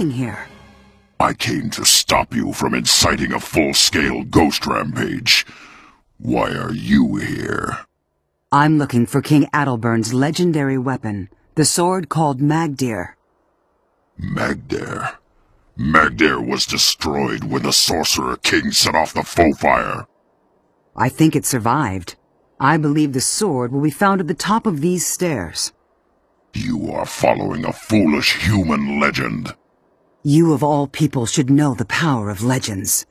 Here. I came to stop you from inciting a full-scale ghost rampage. Why are you here? I'm looking for King Adelburn's legendary weapon, the sword called Magdaer. Magdaer? Magdaer was destroyed when the Sorcerer King set off the Fauxfire. I think it survived. I believe the sword will be found at the top of these stairs. You are following a foolish human legend. You of all people should know the power of legends.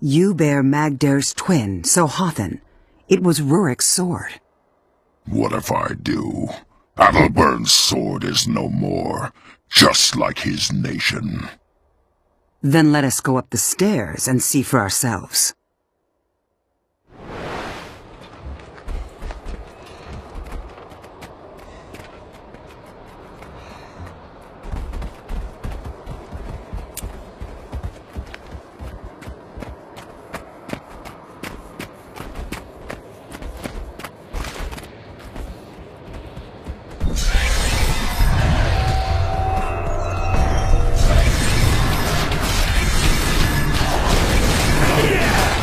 You bear Magdaer's twin, Sohothen. It was Rurik's sword. What if I do? Adelburn's sword is no more, just like his nation. Then let us go up the stairs and see for ourselves. Yeah!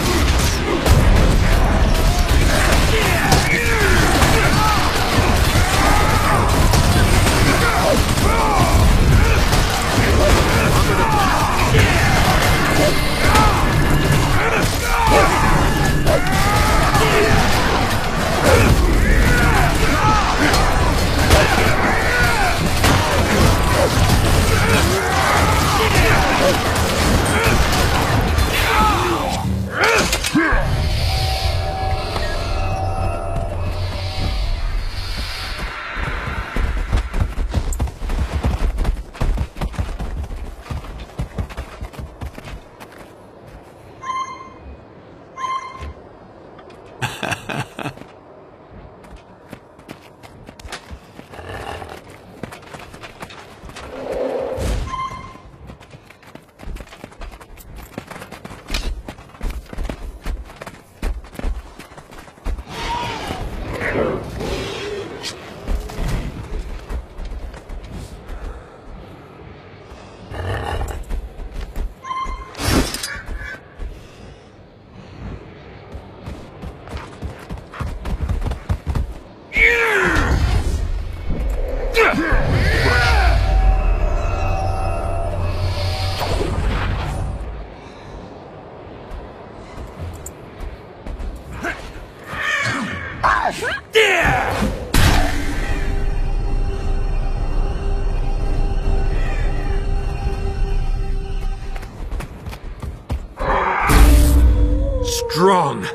Strong.